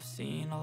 I've seen a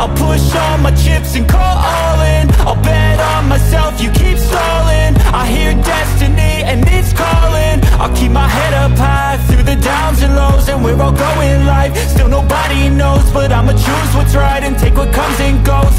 I'll push all my chips and call all in. I'll bet on myself, you keep stalling. I hear destiny and it's calling. I'll keep my head up high through the downs and lows, and we're all going life. Still nobody knows, but I'ma choose what's right and take what comes and goes.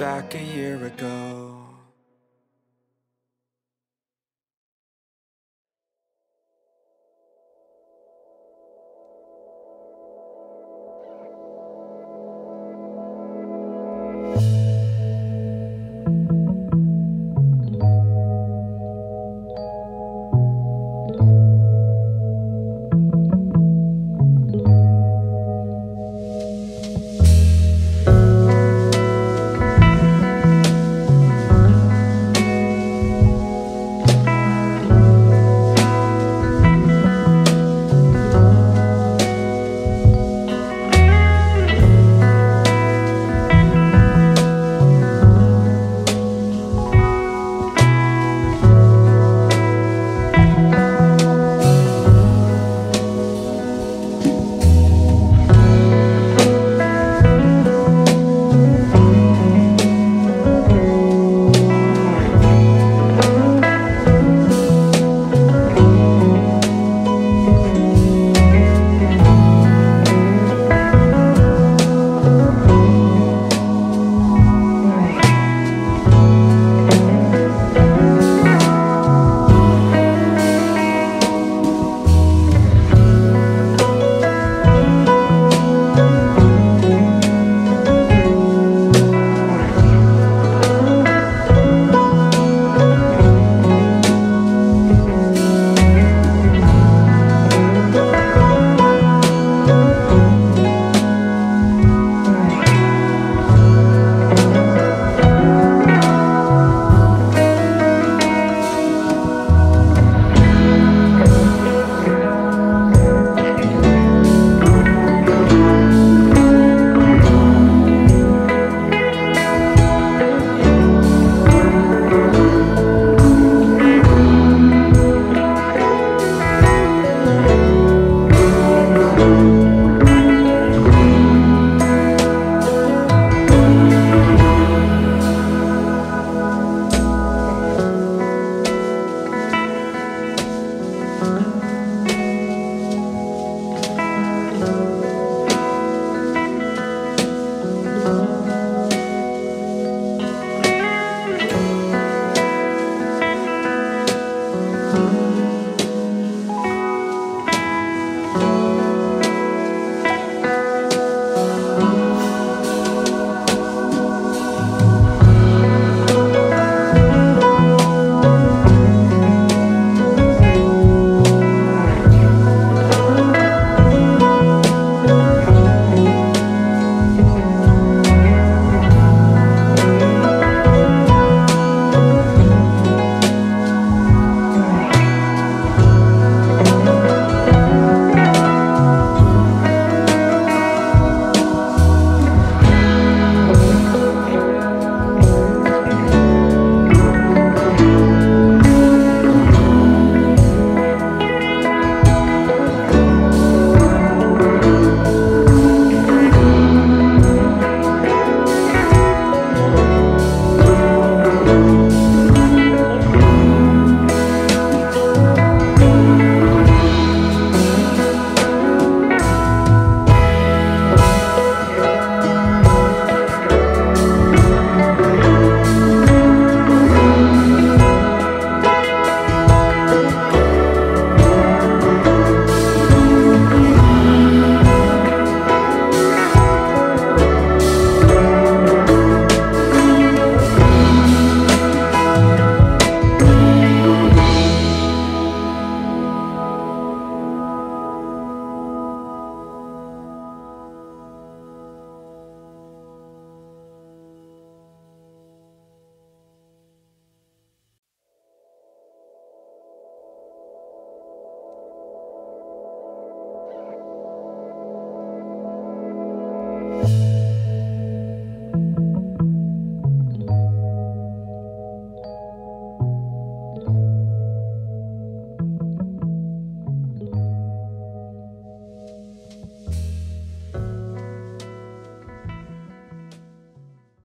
Back a year ago.